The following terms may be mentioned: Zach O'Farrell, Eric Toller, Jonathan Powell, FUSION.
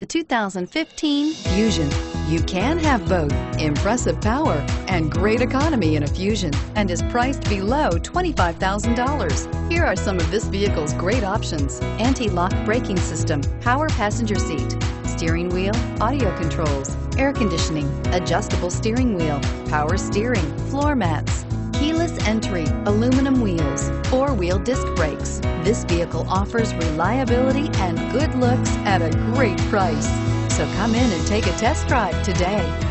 The 2015 Fusion. You can have both impressive power and great economy in a Fusion, and is priced below $25,000. Here are some of this vehicle's great options: anti-lock braking system, power passenger seat, steering wheel audio controls, air conditioning, adjustable steering wheel, power steering, floor mats, keyless entry, aluminum wheels, four-wheel disc brakes. This vehicle offers reliability and good looks at a great price. So come in and take a test drive today.